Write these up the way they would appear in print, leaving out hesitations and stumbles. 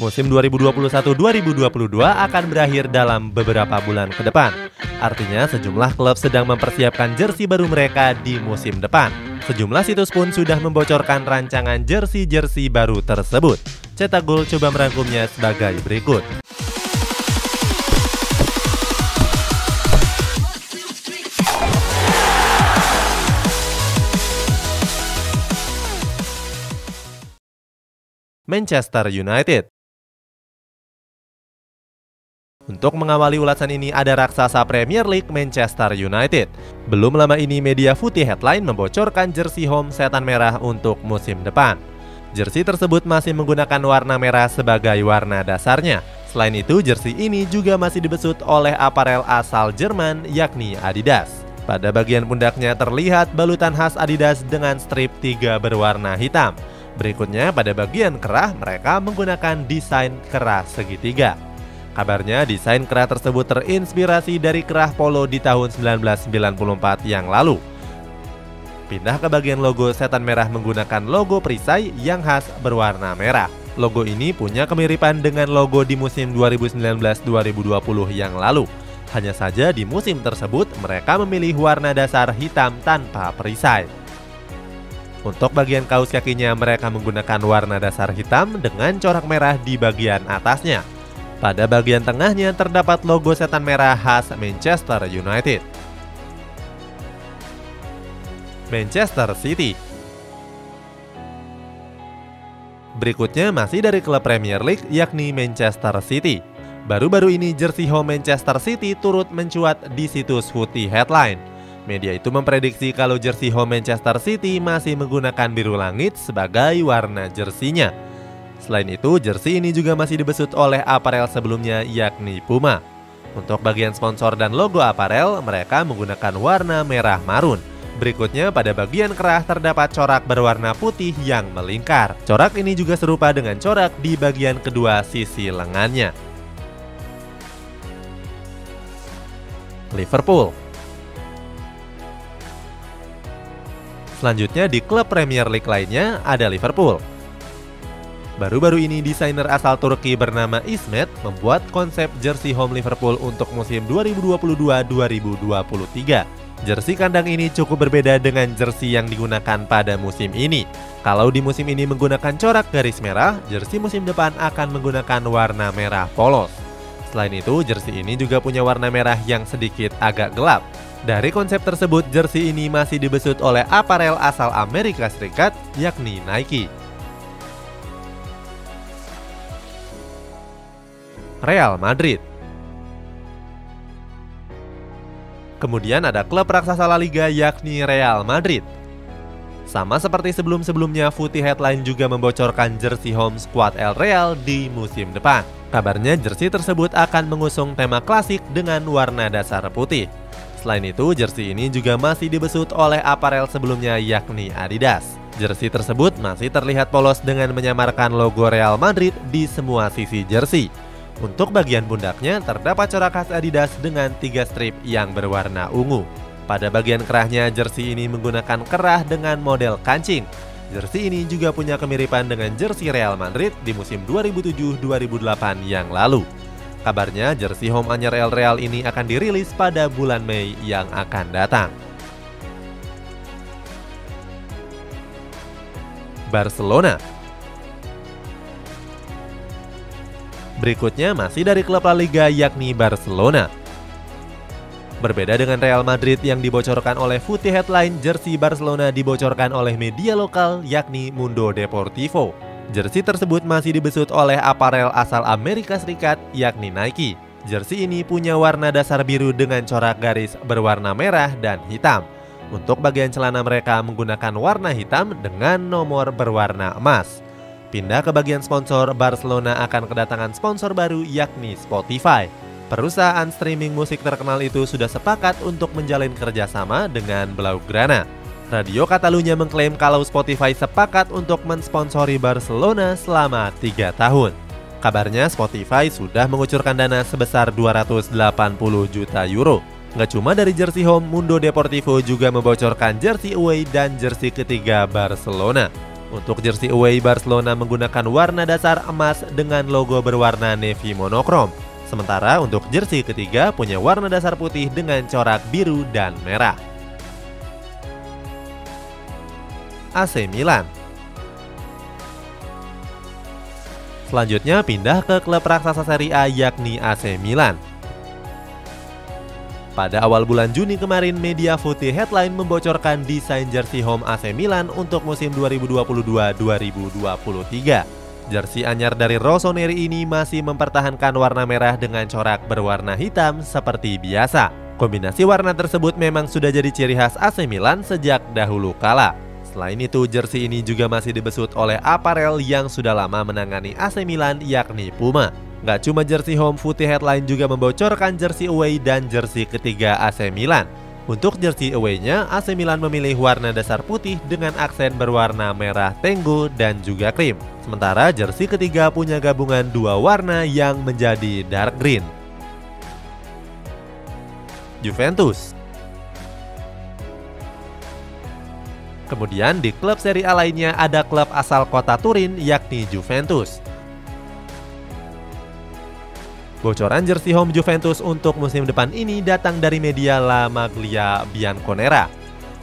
Musim 2021-2022 akan berakhir dalam beberapa bulan ke depan. Artinya sejumlah klub sedang mempersiapkan jersey baru mereka di musim depan. Sejumlah situs pun sudah membocorkan rancangan jersey-jersey baru tersebut. Cetak Gol coba merangkumnya sebagai berikut. Manchester United. Untuk mengawali ulasan ini ada raksasa Premier League Manchester United. Belum lama ini media Footy Headline membocorkan jersey home Setan Merah untuk musim depan. Jersey tersebut masih menggunakan warna merah sebagai warna dasarnya. Selain itu, jersey ini juga masih dibesut oleh aparel asal Jerman yakni Adidas. Pada bagian pundaknya terlihat balutan khas Adidas dengan strip 3 berwarna hitam. Berikutnya, pada bagian kerah, mereka menggunakan desain kerah segitiga. Kabarnya, desain kerah tersebut terinspirasi dari kerah polo di tahun 1994 yang lalu. Pindah ke bagian logo, Setan Merah menggunakan logo perisai yang khas berwarna merah. Logo ini punya kemiripan dengan logo di musim 2019-2020 yang lalu. Hanya saja di musim tersebut, mereka memilih warna dasar hitam tanpa perisai. Untuk bagian kaos kakinya, mereka menggunakan warna dasar hitam dengan corak merah di bagian atasnya. Pada bagian tengahnya terdapat logo Setan Merah khas Manchester United. Manchester City. Berikutnya masih dari klub Premier League yakni Manchester City. Baru-baru ini jersey home Manchester City turut mencuat di situs Footy Headline. Media itu memprediksi kalau jersey home Manchester City masih menggunakan biru langit sebagai warna jersinya. Selain itu, jersey ini juga masih dibesut oleh aparel sebelumnya yakni Puma. Untuk bagian sponsor dan logo aparel, mereka menggunakan warna merah marun. Berikutnya, pada bagian kerah terdapat corak berwarna putih yang melingkar. Corak ini juga serupa dengan corak di bagian kedua sisi lengannya. Liverpool. Selanjutnya di klub Premier League lainnya ada Liverpool. Baru-baru ini desainer asal Turki bernama Ismet membuat konsep jersey home Liverpool untuk musim 2022-2023. Jersey kandang ini cukup berbeda dengan jersey yang digunakan pada musim ini. Kalau di musim ini menggunakan corak garis merah, jersey musim depan akan menggunakan warna merah polos. Selain itu, jersey ini juga punya warna merah yang sedikit agak gelap. Dari konsep tersebut, jersey ini masih dibesut oleh aparel asal Amerika Serikat, yakni Nike. Real Madrid. Kemudian ada klub raksasa La Liga yakni Real Madrid. Sama seperti sebelum-sebelumnya, Footy Headline juga membocorkan jersey home squad El Real di musim depan. Kabarnya jersey tersebut akan mengusung tema klasik dengan warna dasar putih. Selain itu, jersey ini juga masih dibesut oleh aparel sebelumnya yakni Adidas. Jersey tersebut masih terlihat polos dengan menyamarkan logo Real Madrid di semua sisi jersey. Untuk bagian pundaknya terdapat corak khas Adidas dengan 3 strip yang berwarna ungu. Pada bagian kerahnya, jersey ini menggunakan kerah dengan model kancing. Jersey ini juga punya kemiripan dengan jersey Real Madrid di musim 2007-2008 yang lalu. Kabarnya, jersey home anyar El Real ini akan dirilis pada bulan Mei yang akan datang. Barcelona. Berikutnya masih dari klub La Liga yakni Barcelona. Berbeda dengan Real Madrid yang dibocorkan oleh Footy Headline, jersey Barcelona dibocorkan oleh media lokal yakni Mundo Deportivo. Jersey tersebut masih dibesut oleh aparel asal Amerika Serikat yakni Nike. Jersey ini punya warna dasar biru dengan corak garis berwarna merah dan hitam. Untuk bagian celana mereka menggunakan warna hitam dengan nomor berwarna emas. Pindah ke bagian sponsor, Barcelona akan kedatangan sponsor baru yakni Spotify. Perusahaan streaming musik terkenal itu sudah sepakat untuk menjalin kerjasama dengan Blaugrana. Radio Katalunya mengklaim kalau Spotify sepakat untuk mensponsori Barcelona selama 3 tahun. Kabarnya Spotify sudah mengucurkan dana sebesar 280 juta euro. Nggak cuma dari jersey home, Mundo Deportivo juga membocorkan jersey away dan jersey ketiga Barcelona. Untuk jersey away, Barcelona menggunakan warna dasar emas dengan logo berwarna navy monokrom. Sementara untuk jersey ketiga punya warna dasar putih dengan corak biru dan merah. AC Milan. Selanjutnya pindah ke klub raksasa Serie A yakni AC Milan. Pada awal bulan Juni kemarin, media Footy Headline membocorkan desain jersey home AC Milan untuk musim 2022-2023. Jersey anyar dari Rossoneri ini masih mempertahankan warna merah dengan corak berwarna hitam seperti biasa. Kombinasi warna tersebut memang sudah jadi ciri khas AC Milan sejak dahulu kala. Selain itu, jersey ini juga masih dibesut oleh aparel yang sudah lama menangani AC Milan yakni Puma. Gak cuma jersey home, Footy Headline juga membocorkan jersey away dan jersey ketiga AC Milan. Untuk jersey away-nya, AC Milan memilih warna dasar putih dengan aksen berwarna merah tenggo dan juga krim. Sementara jersey ketiga punya gabungan dua warna yang menjadi dark green. Juventus. Kemudian di klub Serie A lainnya ada klub asal kota Turin yakni Juventus. Bocoran jersey home Juventus untuk musim depan ini datang dari media La Maglia Bianconera.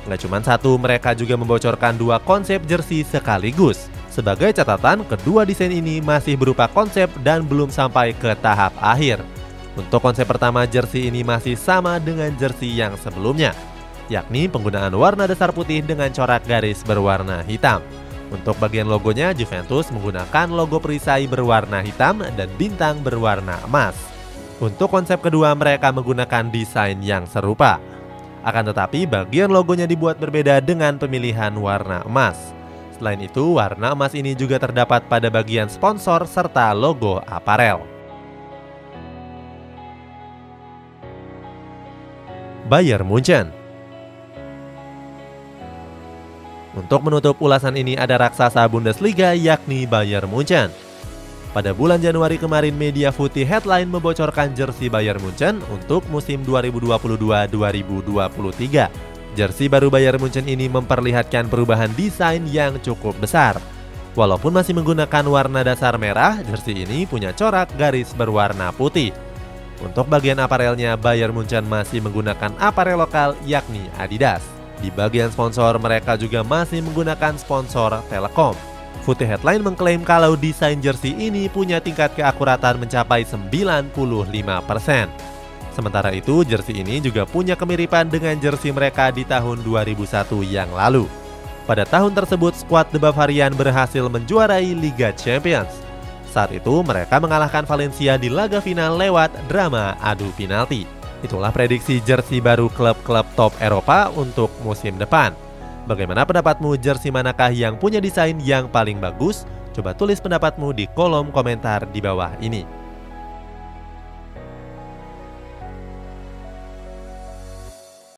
Nggak cuma satu, mereka juga membocorkan dua konsep jersey sekaligus. Sebagai catatan, kedua desain ini masih berupa konsep dan belum sampai ke tahap akhir. Untuk konsep pertama, jersey ini masih sama dengan jersey yang sebelumnya, yakni penggunaan warna dasar putih dengan corak garis berwarna hitam. Untuk bagian logonya, Juventus menggunakan logo perisai berwarna hitam dan bintang berwarna emas. Untuk konsep kedua, mereka menggunakan desain yang serupa. Akan tetapi, bagian logonya dibuat berbeda dengan pemilihan warna emas. Selain itu, warna emas ini juga terdapat pada bagian sponsor serta logo aparel. Bayern Munchen. Untuk menutup ulasan ini ada raksasa Bundesliga yakni Bayern Munchen. Pada bulan Januari kemarin, media Footy Headline membocorkan jersey Bayern Munchen untuk musim 2022-2023. Jersey baru Bayern Munchen ini memperlihatkan perubahan desain yang cukup besar. Walaupun masih menggunakan warna dasar merah, jersey ini punya corak garis berwarna putih. Untuk bagian aparelnya, Bayern Munchen masih menggunakan aparel lokal yakni Adidas. Di bagian sponsor, mereka juga masih menggunakan sponsor Telekom. Footy Headline mengklaim kalau desain jersey ini punya tingkat keakuratan mencapai 95%. Sementara itu, jersey ini juga punya kemiripan dengan jersey mereka di tahun 2001 yang lalu. Pada tahun tersebut, skuad The Bavarian berhasil menjuarai Liga Champions. Saat itu, mereka mengalahkan Valencia di laga final lewat drama adu penalti. Itulah prediksi jersey baru klub-klub top Eropa untuk musim depan. Bagaimana pendapatmu, jersey manakah yang punya desain yang paling bagus? Coba tulis pendapatmu di kolom komentar di bawah ini.